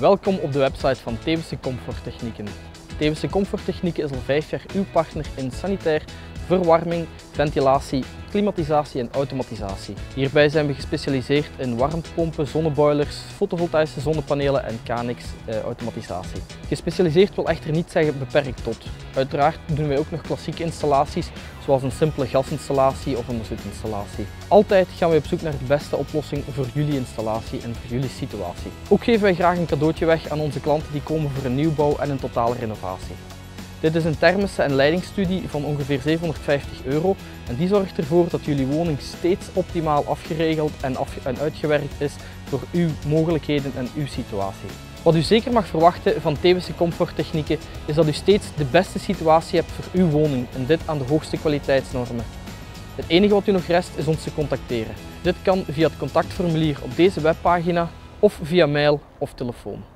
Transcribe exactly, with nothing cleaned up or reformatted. Welkom op de website van Tewissen Comforttechnieken. Tewissen Comforttechnieken is al vijf jaar uw partner in sanitair, verwarming, ventilatie, klimatisatie en automatisatie. Hierbij zijn we gespecialiseerd in warmtepompen, zonneboilers, fotovoltaïsche zonnepanelen en K N X-automatisatie. Eh, Gespecialiseerd wil echter niet zeggen beperkt tot. Uiteraard doen wij ook nog klassieke installaties, zoals een simpele gasinstallatie of een mazoetinstallatie. Altijd gaan wij op zoek naar de beste oplossing voor jullie installatie en voor jullie situatie. Ook geven wij graag een cadeautje weg aan onze klanten die komen voor een nieuwbouw en een totale renovatie. Dit is een thermische en leidingstudie van ongeveer zevenhonderdvijftig euro en die zorgt ervoor dat jullie woning steeds optimaal afgeregeld en, afge en uitgewerkt is voor uw mogelijkheden en uw situatie. Wat u zeker mag verwachten van Tewissen Comforttechnieken is dat u steeds de beste situatie hebt voor uw woning en dit aan de hoogste kwaliteitsnormen. Het enige wat u nog rest is ons te contacteren. Dit kan via het contactformulier op deze webpagina of via mail of telefoon.